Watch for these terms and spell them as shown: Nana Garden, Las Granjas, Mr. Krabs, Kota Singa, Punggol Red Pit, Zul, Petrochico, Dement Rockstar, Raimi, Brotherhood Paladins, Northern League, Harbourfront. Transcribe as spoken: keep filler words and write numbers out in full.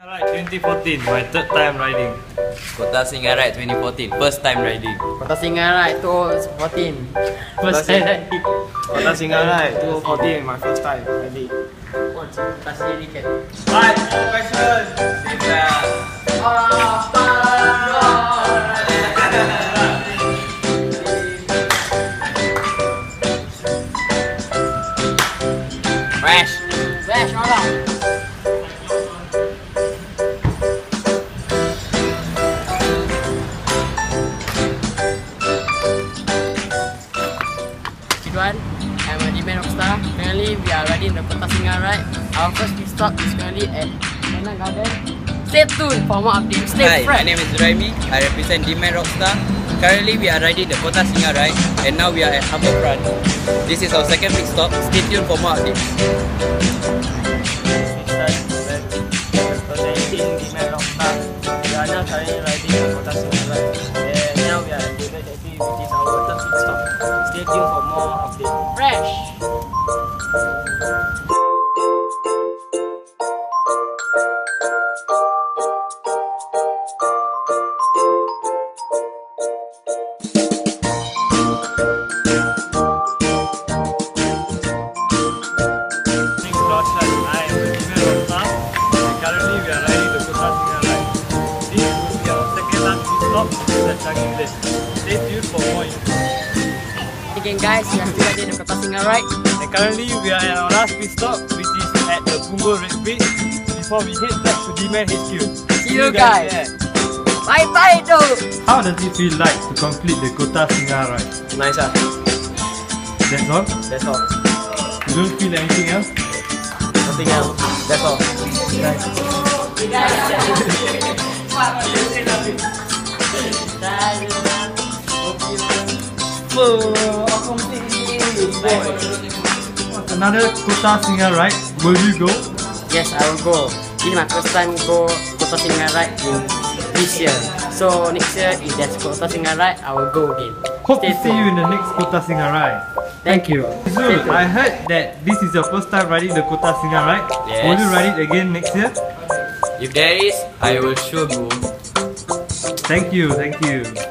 Alright, twenty fourteen, my third time riding. Kota Singa ride twenty fourteen, first time riding. Kota Singa ride twenty fourteen, first time riding. Kota Singa ride twenty fourteen, my first time riding. Alright, questions. Singa. Apa no? Fresh, fresh orang. I'm Dement Rockstar. Currently, we are riding the Kota Singa ride. Our first pit stop is currently at Nana Garden. Stay tuned for more updates. Stay Hi, fresh. My name is Raimi. I represent Dement Rockstar. Currently, we are riding the Kota Singa ride, and now we are at Harbourfront. This is our second pit stop. Stay tuned for more updates. Dement Rockstar. We are now currently riding the Kota Singa ride, and now we are at the Punggol Red Pit, which is our third pit stop. Stay tuned for more updates. Fresh! Again guys, we are still riding the Kota Singa ride, and currently we are at our last pit stop, which is at the Punggol Red Pit, before we head back to Dement H Q. See you guys! guys. Yeah. Bye bye though! How does it feel like to complete the Kota Singa ride? Nice ah! That's all? That's all. You don't feel anything else? Nothing else. That's all. Nice. Another Kota Singa ride, will you go? Yes, I will go. This is my first time go Kota Singa ride in this year. So next year, if there's Kota Singa ride, I will go again. Hope Stay to see you in the next Kota Singa ride. Thank, Thank you. Zul, I heard that this is your first time riding the Kota Singa ride. Yes. Will you ride it again next year? If there is, I will sure go. Thank you, thank you.